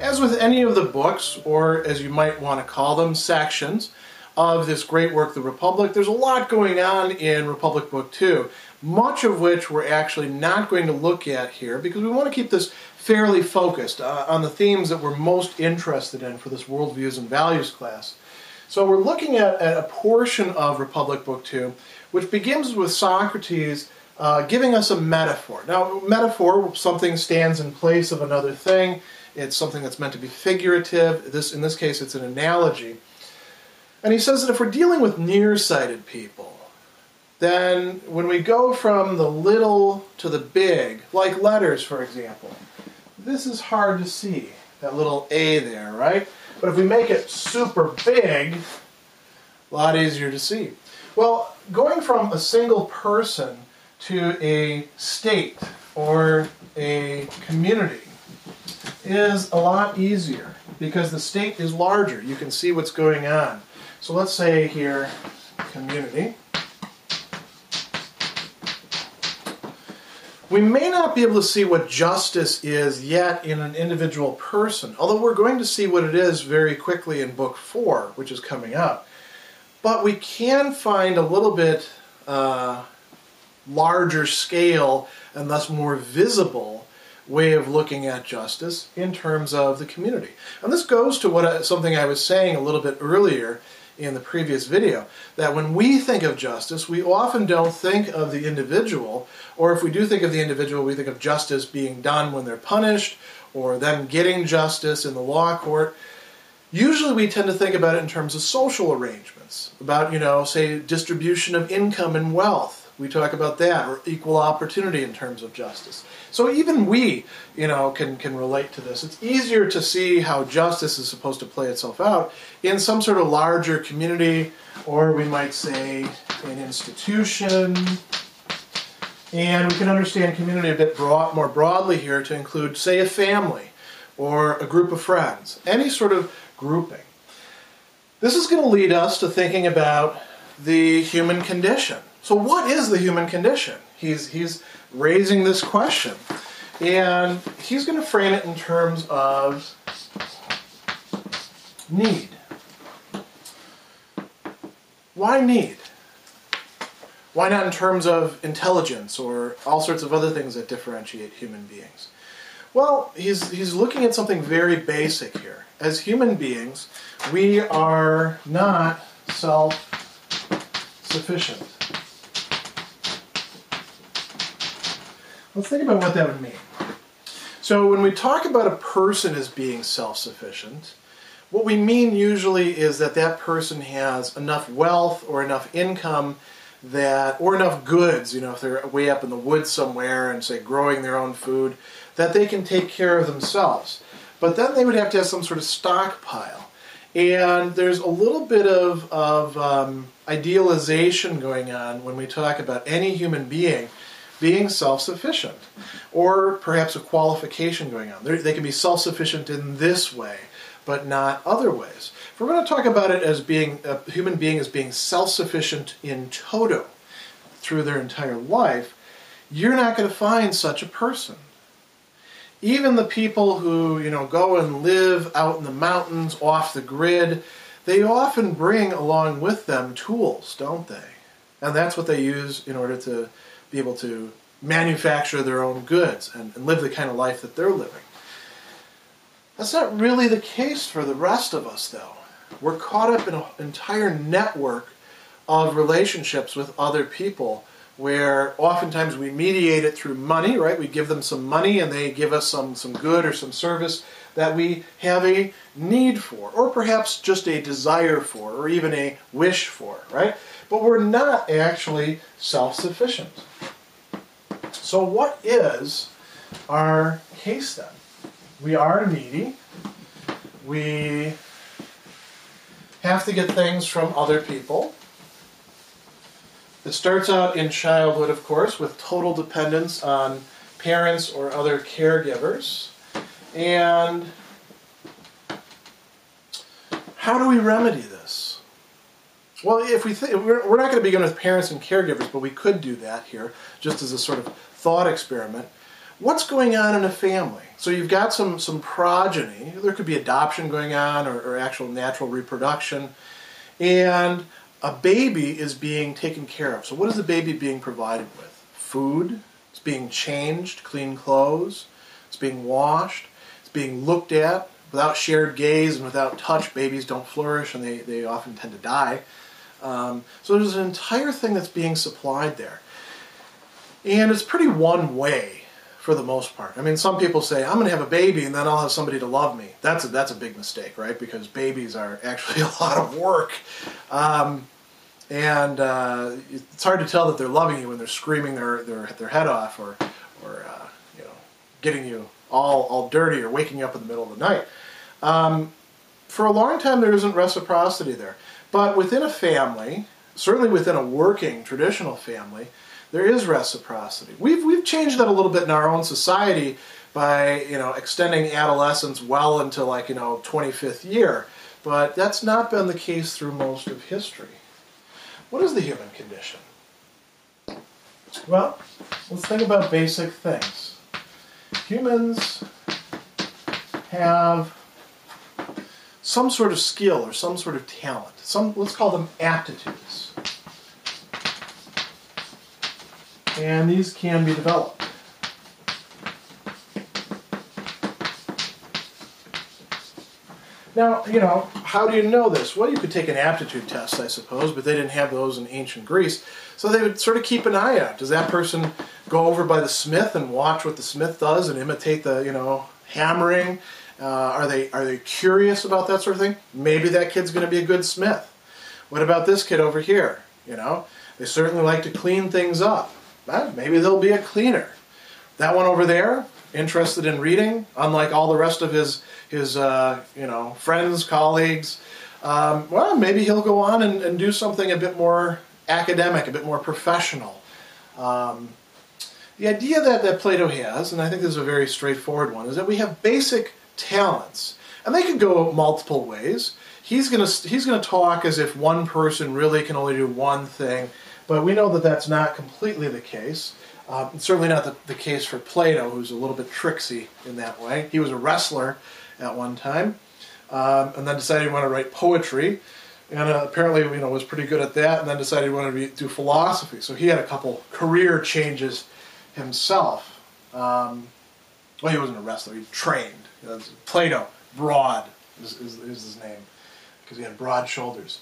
As with any of the books, or as you might want to call them, sections of this great work, The Republic, there's a lot going on in Republic Book 2, much of which we're actually not going to look at here because we want to keep this fairly focused on the themes that we're most interested in for this Worldviews and Values class. So we're looking at a portion of Republic Book 2 which begins with Socrates giving us a metaphor. Now, metaphor, something stands in place of another thing. It's something that's meant to be figurative. In this case, it's an analogy. And he says that if we're dealing with nearsighted people, then when we go from the little to the big, like letters, for example, this is hard to see, that little A there, right? But if we make it super big, a lot easier to see. Well, going from a single person to a state or a community is a lot easier because the state is larger. You can see what's going on. So let's say here, community. We may not be able to see what justice is yet in an individual person, although we're going to see what it is very quickly in Book 4, which is coming up. But we can find a little bit larger scale and thus more visible way of looking at justice in terms of the community. And this goes to something I was saying a little bit earlier in the previous video, that when we think of justice, we often don't think of the individual, or if we do think of the individual, we think of justice being done when they're punished, or them getting justice in the law court. Usually we tend to think about it in terms of social arrangements, about, you know, say, distribution of income and wealth. We talk about that, or equal opportunity in terms of justice. So even we, you know, can relate to this. It's easier to see how justice is supposed to play itself out in some sort of larger community, or we might say an institution. And we can understand community a bit more broadly here to include, say, a family or a group of friends, any sort of grouping. This is going to lead us to thinking about the human condition. So what is the human condition? He's raising this question. And he's going to frame it in terms of need. Why need? Why not in terms of intelligence or all sorts of other things that differentiate human beings? Well, he's looking at something very basic here. As human beings, we are not self-sufficient. Let's think about what that would mean. So when we talk about a person as being self-sufficient, what we mean usually is that that person has enough wealth or enough income that, or enough goods, you know, if they're way up in the woods somewhere and, say, growing their own food, that they can take care of themselves. But then they would have to have some sort of stockpile. And there's a little bit of idealization going on when we talk about any human being being self-sufficient, or perhaps a qualification going on. They can be self-sufficient in this way, but not other ways. If we're going to talk about it as being a human being as being self-sufficient in toto through their entire life, you're not going to find such a person. Even the people who, you know, go and live out in the mountains, off the grid, they often bring along with them tools, don't they? And that's what they use in order to be able to manufacture their own goods and live the kind of life that they're living. That's not really the case for the rest of us, though. We're caught up in an entire network of relationships with other people where oftentimes we mediate it through money, right? We give them some money and they give us some good or some service that we have a need for, or perhaps just a desire for, or even a wish for, right? But we're not actually self-sufficient. So what is our case then? We are needy. We have to get things from other people. It starts out in childhood, of course, with total dependence on parents or other caregivers. And how do we remedy this? Well, if we're not going to begin with parents and caregivers, but we could do that here, just as a sort of thought experiment. what's going on in a family? So you've got some progeny. There could be adoption going on or actual natural reproduction. And a baby is being taken care of. So what is the baby being provided with? Food. It's being changed, clean clothes. It's being washed. It's being looked at. Without shared gaze and without touch, babies don't flourish and they often tend to die. So there's an entire thing that's being supplied there. And it's pretty one way for the most part. I mean, some people say, I'm going to have a baby and then I'll have somebody to love me. That's a big mistake, right? Because babies are actually a lot of work. It's hard to tell that they're loving you when they're screaming their head off or you know, getting you all dirty or waking you up in the middle of the night. For a long time there isn't reciprocity there. But within a family, certainly within a working traditional family, there is reciprocity. We've changed that a little bit in our own society by, you know, extending adolescence well into, like, you know, 25th year. But that's not been the case through most of history. What is the human condition? Well, let's think about basic things. Humans have some sort of skill or some sort of talent. Let's call them aptitudes. And these can be developed. Now, you know, how do you know this? Well, you could take an aptitude test, I suppose, but they didn't have those in ancient Greece. So they would sort of keep an eye out. Does that person go over by the smith and watch what the smith does and imitate the, you know, hammering? Are they curious about that sort of thing? Maybe that kid's going to be a good smith. What about this kid over here? You know, they certainly like to clean things up. Well, maybe they'll be a cleaner. That one over there, interested in reading, unlike all the rest of his you know, friends, colleagues. Well, maybe he'll go on and do something a bit more academic, a bit more professional. The idea that Plato has, and I think this is a very straightforward one, is that we have basic talents, and they could go multiple ways. He's gonna talk as if one person really can only do one thing, but we know that that's not completely the case. It's certainly not the case for Plato, who's a little bit tricksy in that way. He was a wrestler at one time, and then decided he wanted to write poetry, and apparently, you know, was pretty good at that, and then decided he wanted to do philosophy. So he had a couple career changes himself. Well, he wasn't a wrestler, he trained. Plato, broad is his name, because he had broad shoulders.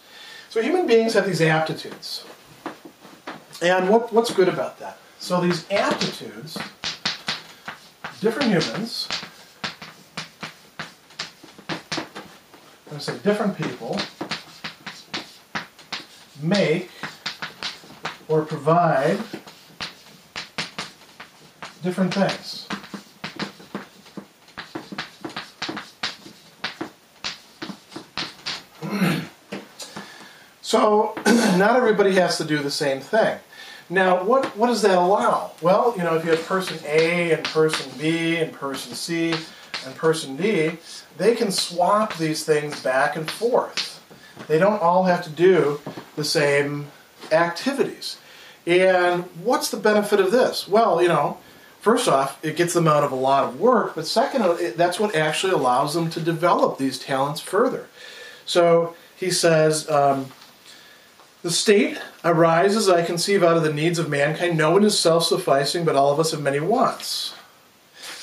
So human beings have these aptitudes. And what's good about that? So these aptitudes, different humans, I'm going to say different people, make or provide different things. So not everybody has to do the same thing. Now, what does that allow? Well, you know, if you have person A and person B and person C and person D, they can swap these things back and forth. They don't all have to do the same activities. And what's the benefit of this? Well, you know, first off, it gets them out of a lot of work, but second, that's what actually allows them to develop these talents further. So he says, the state arises, I conceive, out of the needs of mankind. No one is self-sufficing, but all of us have many wants.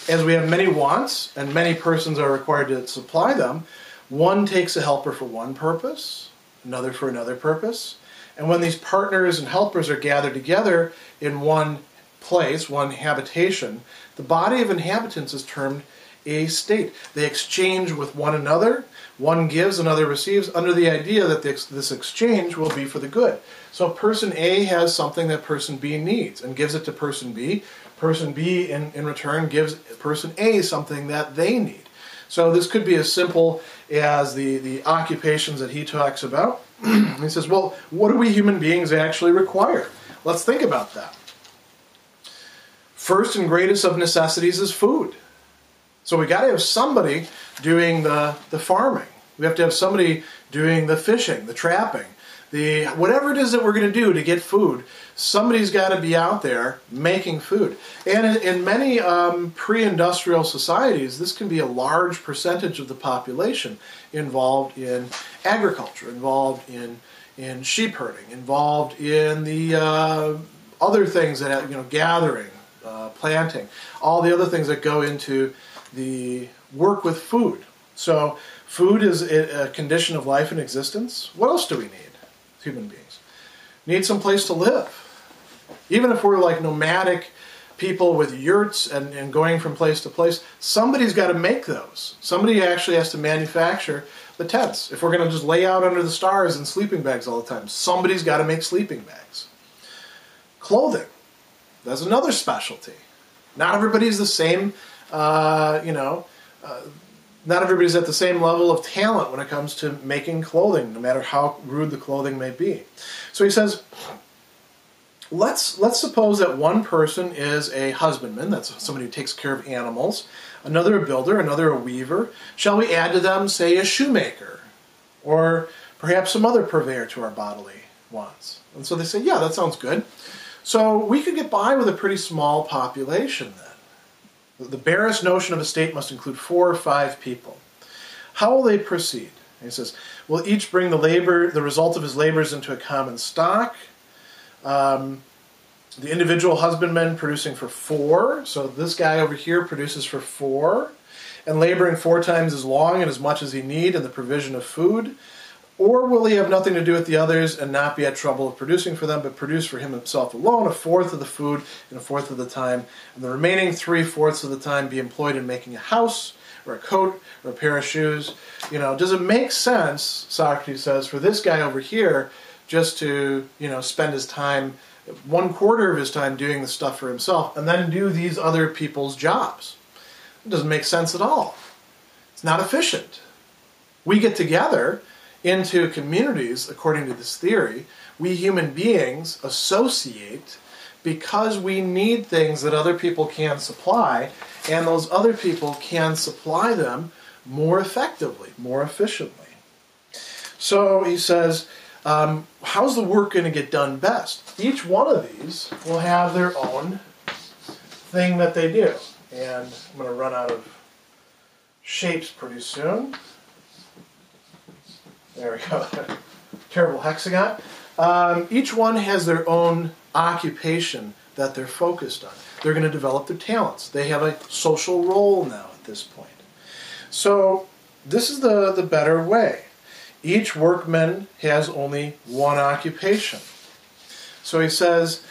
As we have many wants, and many persons are required to supply them, one takes a helper for one purpose, another for another purpose. And when these partners and helpers are gathered together in one place, one habitation, the body of inhabitants is termed a state. They exchange with one another. One gives, another receives, under the idea that this exchange will be for the good. So person A has something that person B needs and gives it to person B. Person B, in return, gives person A something that they need. So this could be as simple as the occupations that he talks about. He says, well, what do we human beings actually require? Let's think about that. First and greatest of necessities is food. So we got to have somebody doing the farming. We have to have somebody doing the fishing, the trapping, whatever it is that we're going to do to get food, somebody's got to be out there making food. And in many pre-industrial societies, this can be a large percentage of the population involved in agriculture, involved in sheep herding, involved in the other things that, you know, gathering, planting, all the other things that go into the work with food. So food is a condition of life and existence. What else do we need? Human beings need some place to live. Even if we're like nomadic people with yurts and going from place to place, somebody's got to make those. Somebody actually has to manufacture the tents. If we're going to just lay out under the stars in sleeping bags all the time, somebody's got to make sleeping bags. Clothing, that's another specialty. Not everybody's the same, not everybody's at the same level of talent when it comes to making clothing, no matter how rude the clothing may be. So he says, let's suppose that one person is a husbandman, that's somebody who takes care of animals, another a builder, another a weaver. Shall we add to them, say, a shoemaker, or perhaps some other purveyor to our bodily wants? And so they say, yeah, that sounds good. So we could get by with a pretty small population then. The barest notion of a state must include 4 or 5 people. How will they proceed? And he says, will each bring the result of his labors into a common stock? The individual husbandman producing for 4. So this guy over here produces for 4 and laboring 4 times as long and as much as he need in the provision of food. Or will he have nothing to do with the others and not be at trouble of producing for them, but produce for himself alone 1/4 of the food and 1/4 of the time, and the remaining 3/4 of the time be employed in making a house or a coat or a pair of shoes? You know, does it make sense, Socrates says, for this guy over here just to, you know, spend his time, 1/4 of his time, doing the stuff for himself and then do these other people's jobs? It doesn't make sense at all. It's not efficient. We get together into communities, according to this theory. We human beings associate because we need things that other people can supply, and those other people can supply them more effectively, more efficiently. So he says, how's the work going to get done best? Each one of these will have their own thing that they do. And I'm going to run out of shapes pretty soon. There we go. Terrible hexagon. Each one has their own occupation that they're focused on. They're going to develop their talents. They have a social role now at this point. So this is the better way. Each workman has only one occupation. So he says,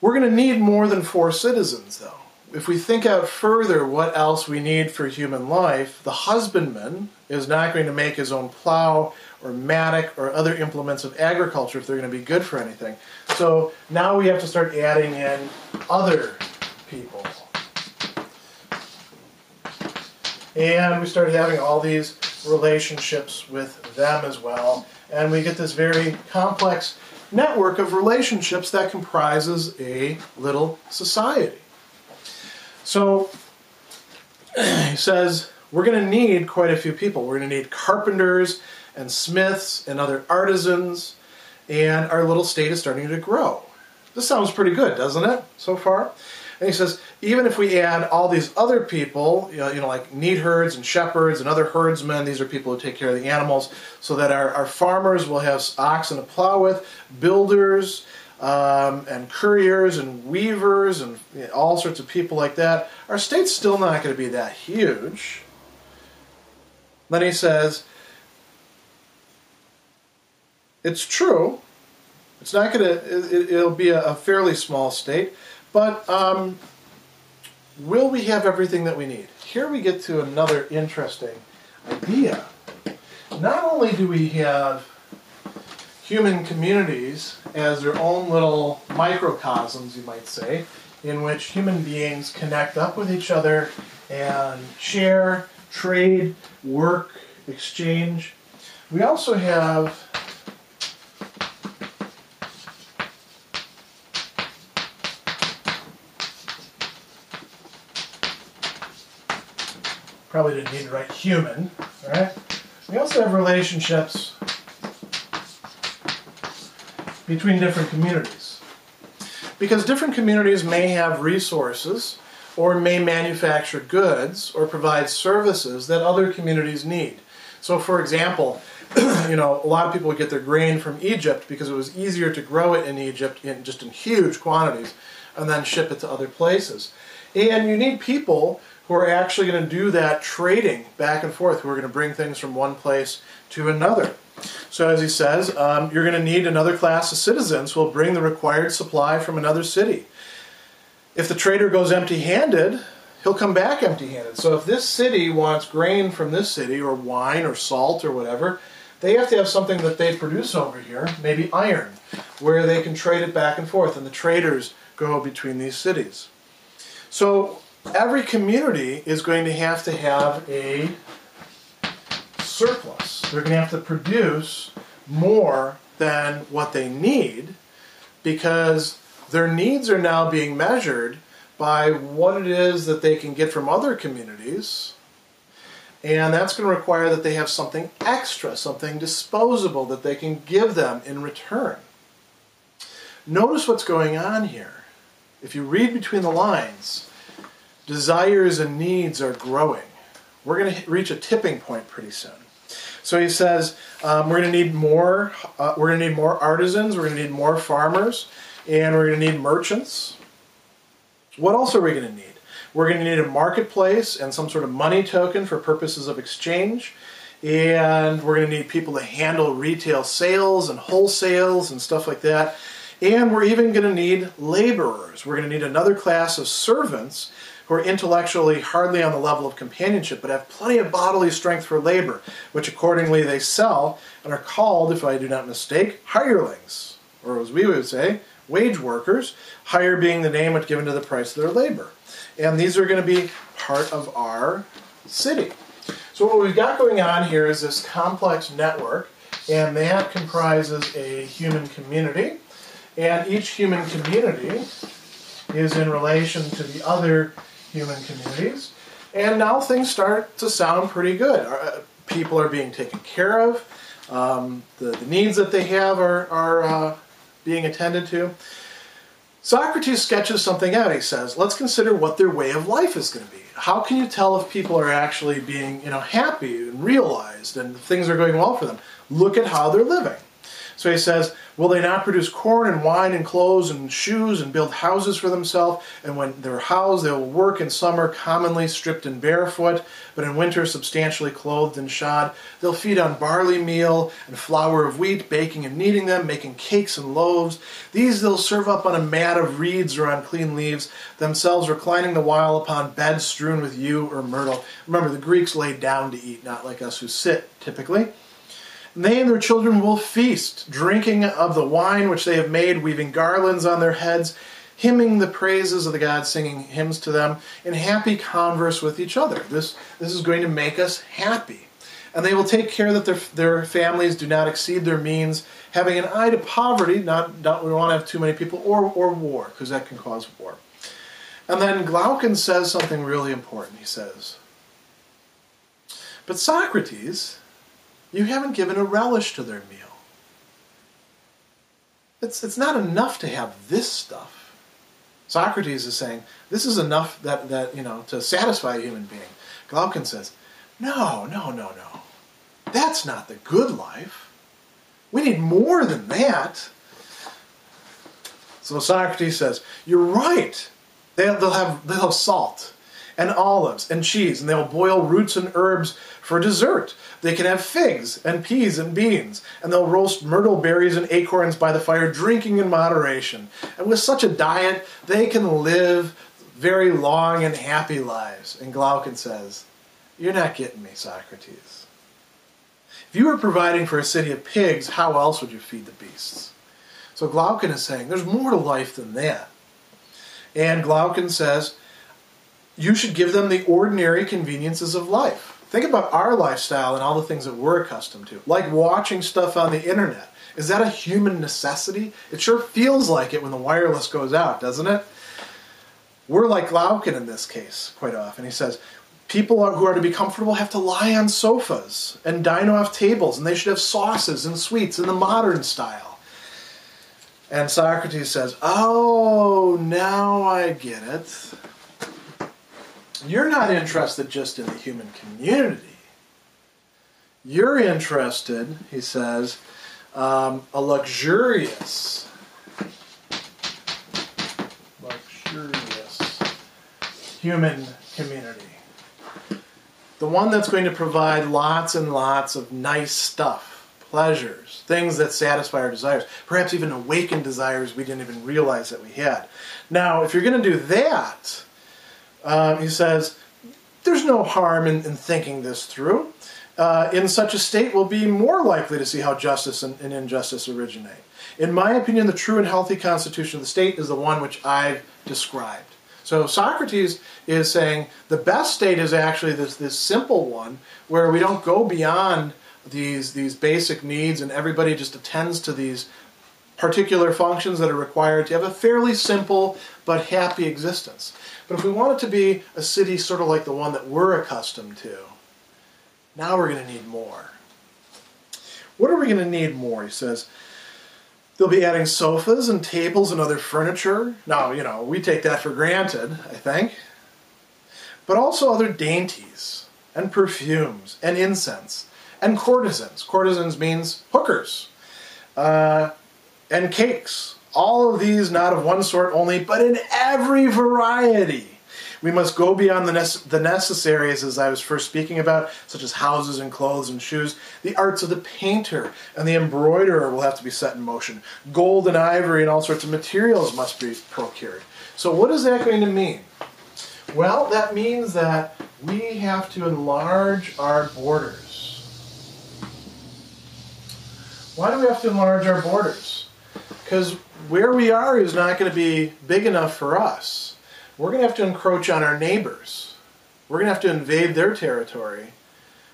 we're going to need more than 4 citizens, though. If we think out further what else we need for human life, the husbandman is not going to make his own plow or mattock or other implements of agriculture if they're going to be good for anything. So now we have to start adding in other people. And we start having all these relationships with them as well. And we get this very complex network of relationships that comprises a little society. So he says, we're going to need quite a few people. We're going to need carpenters and smiths and other artisans, and our little state is starting to grow. This sounds pretty good, doesn't it, so far? And he says, even if we add all these other people, you know, like neat herds and shepherds and other herdsmen, these are people who take care of the animals, so that our farmers will have oxen to plow with, builders, and couriers and weavers and, you know, all sorts of people like that, our state's still not going to be that huge. Then he says, it's true, it's not going to, it'll be a fairly small state, but will we have everything that we need? Here we get to another interesting idea. Not only do we have human communities as their own little microcosms, you might say, in which human beings connect up with each other and share, trade, work, exchange. We also have probably didn't need to write human, all right? We also have relationships between different communities. Because different communities may have resources or may manufacture goods or provide services that other communities need. So for example, a lot of people would get their grain from Egypt because it was easier to grow it in Egypt just in huge quantities and then ship it to other places. And you need people who are actually going to do that trading back and forth, who are going to bring things from one place to another. So as he says, you're going to need another class of citizens who will bring the required supply from another city. If the trader goes empty-handed, he'll come back empty-handed. So if this city wants grain from this city, or wine, or salt, or whatever, they have to have something that they produce over here, maybe iron, where they can trade it back and forth, and the traders go between these cities. So every community is going to have a surplus. They're going to have to produce more than what they need, because their needs are now being measured by what it is that they can get from other communities, and that's going to require that they have something extra, something disposable that they can give them in return. Notice what's going on here. If you read between the lines, desires and needs are growing. We're going to reach a tipping point pretty soon. So he says, we're going to need more. We're going to need more artisans. We're going to need more farmers, and we're going to need merchants. What else are we going to need? We're going to need a marketplace and some sort of money token for purposes of exchange. And we're going to need people to handle retail sales and wholesales and stuff like that. And we're even going to need laborers. We're going to need another class of servants who are intellectually hardly on the level of companionship, but have plenty of bodily strength for labor, which accordingly they sell and are called, if I do not mistake, hirelings, or as we would say, wage workers, hire being the name given to the price of their labor. And these are going to be part of our city. So what we've got going on here is this complex network, and that comprises a human community. And each human community is in relation to the other human communities. And now things start to sound pretty good. People are being taken care of. The needs that they have are being attended to. Socrates sketches something out. He says, let's consider what their way of life is going to be. How can you tell if people are actually being, happy and realized and things are going well for them? Look at how they're living. So he says, will they not produce corn and wine and clothes and shoes and build houses for themselves? And when they're housed, they will work in summer commonly stripped and barefoot, but in winter substantially clothed and shod. They'll feed on barley meal and flour of wheat, baking and kneading them, making cakes and loaves. These they'll serve up on a mat of reeds or on clean leaves, themselves reclining the while upon beds strewn with yew or myrtle. Remember, the Greeks laid down to eat, not like us who sit typically. They and their children will feast, drinking of the wine which they have made, weaving garlands on their heads, hymning the praises of the gods, singing hymns to them, in happy converse with each other. This is going to make us happy. And they will take care that their families do not exceed their means, having an eye to poverty, not we want to have too many people, or war, because that can cause war. And then Glaucon says something really important. He says, but Socrates, you haven't given a relish to their meal. It's not enough to have this stuff. Socrates is saying, this is enough to satisfy a human being. Glaucon says, no. That's not the good life. We need more than that. So Socrates says, you're right. They'll have salt and olives and cheese, and they'll boil roots and herbs for dessert. They can have figs and peas and beans, and they'll roast myrtle berries and acorns by the fire, drinking in moderation. And with such a diet, they can live very long and happy lives. And Glaucon says, you're not getting me, Socrates. If you were providing for a city of pigs, how else would you feed the beasts? So Glaucon is saying, there's more to life than that. And Glaucon says, you should give them the ordinary conveniences of life. Think about our lifestyle and all the things that we're accustomed to, like watching stuff on the internet. Is that a human necessity? It sure feels like it when the wireless goes out, doesn't it? We're like Glaucon in this case quite often. He says, people who are to be comfortable have to lie on sofas and dine off tables, and they should have sauces and sweets in the modern style. And Socrates says, oh, now I get it. You're not interested just in the human community. You're interested, he says, a luxurious human community. The one that's going to provide lots and lots of nice stuff, pleasures, things that satisfy our desires, perhaps even awaken desires we didn't even realize that we had. Now, if you're going to do that, he says, there's no harm in thinking this through. In such a state, we'll be more likely to see how justice and injustice originate. In my opinion, the true and healthy constitution of the state is the one which I've described. So Socrates is saying the best state is actually this simple one where we don't go beyond these basic needs and everybody just attends to these particular functions that are required to have a fairly simple but happy existence. But if we want it to be a city sort of like the one that we're accustomed to, now we're going to need more. What are we going to need more? He says, they'll be adding sofas and tables and other furniture. Now, you know, we take that for granted, I think. But also other dainties and perfumes and incense and courtesans. Courtesans means hookers. And cakes. All of these not of one sort only, but in every variety. We must go beyond the necessaries, as I was first speaking about, such as houses and clothes and shoes. The arts of the painter and the embroiderer will have to be set in motion. Gold and ivory and all sorts of materials must be procured. So what is that going to mean? Well, that means that we have to enlarge our borders. Why do we have to enlarge our borders? Because where we are is not going to be big enough for us. We're going to have to encroach on our neighbors. We're going to have to invade their territory,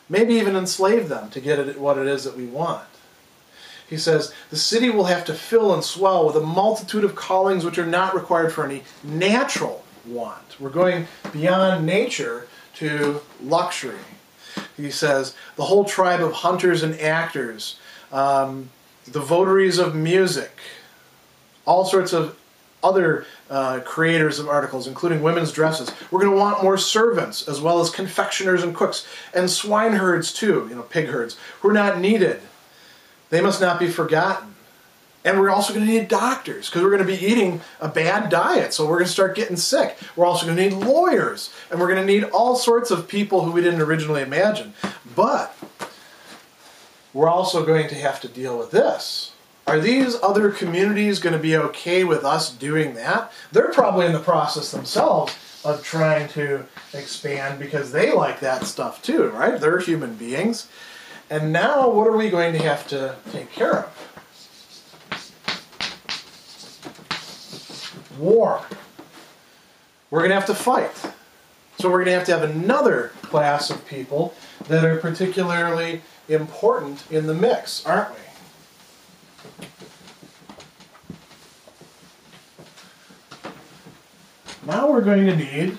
maybe even enslave them to get at what it is that we want. He says, the city will have to fill and swell with a multitude of callings which are not required for any natural want. We're going beyond nature to luxury. He says, the whole tribe of hunters and actors, the votaries of music, all sorts of other creators of articles, including women's dresses. We're going to want more servants, as well as confectioners and cooks, and swineherds too, you know, pig herds, who are not needed. They must not be forgotten. And we're also going to need doctors, because we're going to be eating a bad diet, so we're going to start getting sick. We're also going to need lawyers, and we're going to need all sorts of people who we didn't originally imagine. But we're also going to have to deal with this. Are these other communities going to be okay with us doing that? They're probably in the process themselves of trying to expand because they like that stuff too, right? They're human beings. And now what are we going to have to take care of? War. We're going to have to fight. So we're going to have another class of people that are particularly important in the mix, aren't we? Now we're going to need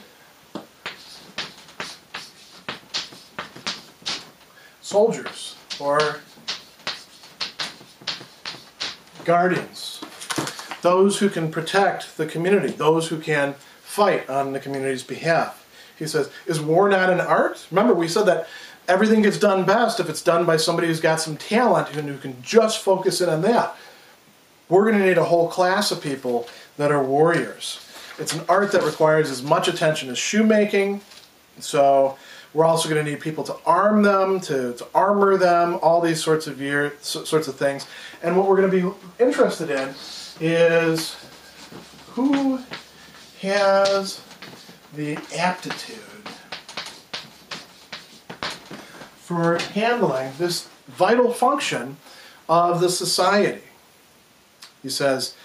soldiers or guardians, those who can protect the community, those who can fight on the community's behalf. He says, is war not an art? Remember, we said that everything gets done best if it's done by somebody who's got some talent and who can just focus in on that. We're going to need a whole class of people that are warriors. It's an art that requires as much attention as shoemaking, so we're also going to need people to arm them, to armor them, all these sorts of things. And what we're going to be interested in is who has the aptitude for handling this vital function of the society. He says,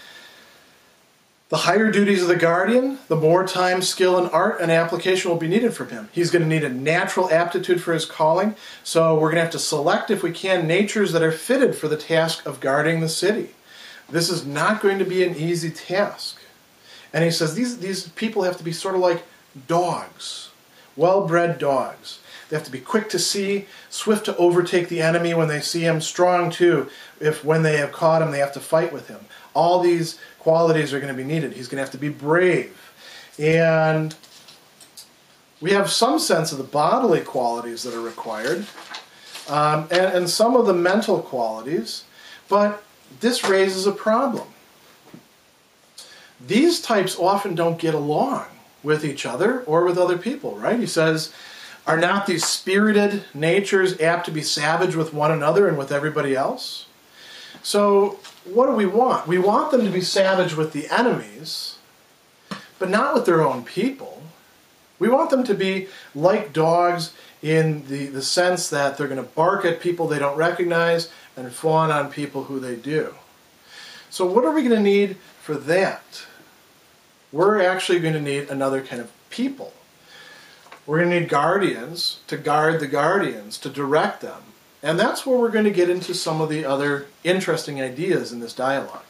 the higher duties of the guardian, the more time, skill, and art and application will be needed from him. He's going to need a natural aptitude for his calling, so we're going to have to select, if we can, natures that are fitted for the task of guarding the city. This is not going to be an easy task. And he says these people have to be sort of like dogs, well-bred dogs. They have to be quick to see, swift to overtake the enemy when they see him, strong too, if when they have caught him they have to fight with him. All these qualities are going to be needed. He's going to have to be brave. And we have some sense of the bodily qualities that are required, and some of the mental qualities, but this raises a problem. These types often don't get along with each other or with other people, right? He says, are not these spirited natures apt to be savage with one another and with everybody else? So what do we want? We want them to be savage with the enemies, but not with their own people. We want them to be like dogs in the sense that they're going to bark at people they don't recognize and fawn on people who they do. So what are we going to need for that? We're actually going to need another kind of people. We're going to need guardians to guard the guardians, to direct them. And that's where we're going to get into some of the other interesting ideas in this dialogue.